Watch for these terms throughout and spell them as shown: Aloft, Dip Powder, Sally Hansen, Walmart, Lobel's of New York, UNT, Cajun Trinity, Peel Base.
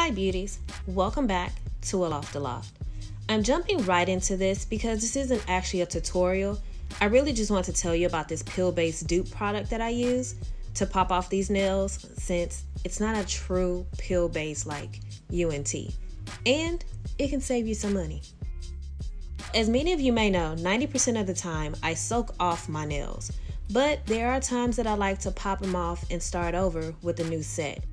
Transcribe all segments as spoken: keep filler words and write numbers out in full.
Hi beauties, welcome back to Aloft Aloft. I'm jumping right into this because this isn't actually a tutorial. I really just want to tell you about this pill-based dupe product that I use to pop off these nails, since it's not a true pill-based like U N T, and it can save you some money. As many of you may know, ninety percent of the time I soak off my nails, but there are times that I like to pop them off and start over with a new set.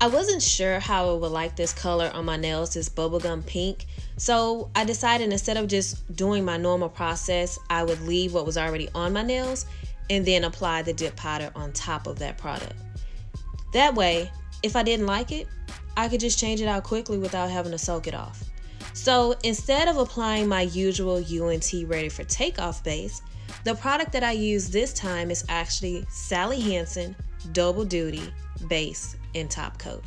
I wasn't sure how I would like this color on my nails, this bubblegum pink, so I decided instead of just doing my normal process, I would leave what was already on my nails and then apply the dip powder on top of that product. That way, if I didn't like it, I could just change it out quickly without having to soak it off. So instead of applying my usual U N T Ready for Takeoff base, the product that I use this time is actually Sally Hansen Double Duty Base and Top Coat.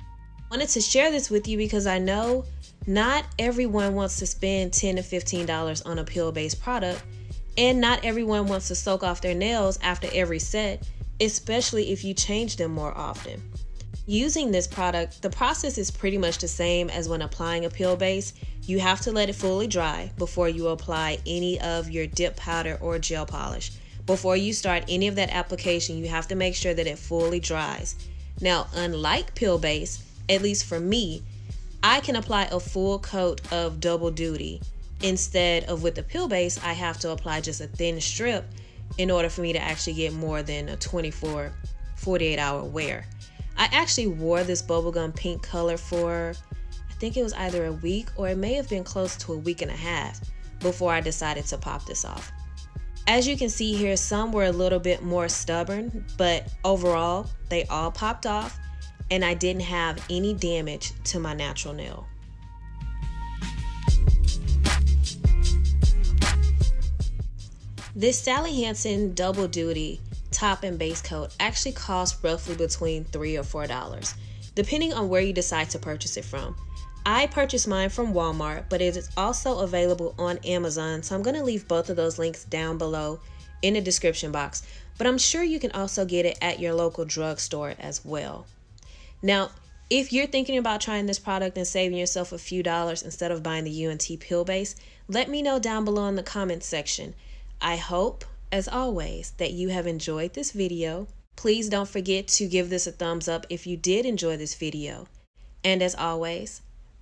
I wanted to share this with you because I know not everyone wants to spend ten to fifteen dollars on a pill-based product, and not everyone wants to soak off their nails after every set, especially if you change them more often. Using this product, the process is pretty much the same as when applying a pill base. You have to let it fully dry before you apply any of your dip powder or gel polish. Before you start any of that application, you have to make sure that it fully dries. Now, unlike pill base, at least for me, I can apply a full coat of double duty. Instead of with the pill base, I have to apply just a thin strip in order for me to actually get more than a twenty-four, forty-eight hour wear. I actually wore this bubblegum pink color for, I think it was either a week or it may have been close to a week and a half before I decided to pop this off. As you can see here, some were a little bit more stubborn, but overall, they all popped off and I didn't have any damage to my natural nail. This Sally Hansen Double Duty Top and Base Coat actually costs roughly between three or four dollars, depending on where you decide to purchase it from. I purchased mine from Walmart, but it is also available on Amazon, so I'm going to leave both of those links down below in the description box, but I'm sure you can also get it at your local drugstore as well. Now, if you're thinking about trying this product and saving yourself a few dollars instead of buying the U N T pill base, let me know down below in the comments section. I hope, as always, that you have enjoyed this video. Please don't forget to give this a thumbs up if you did enjoy this video. And as always,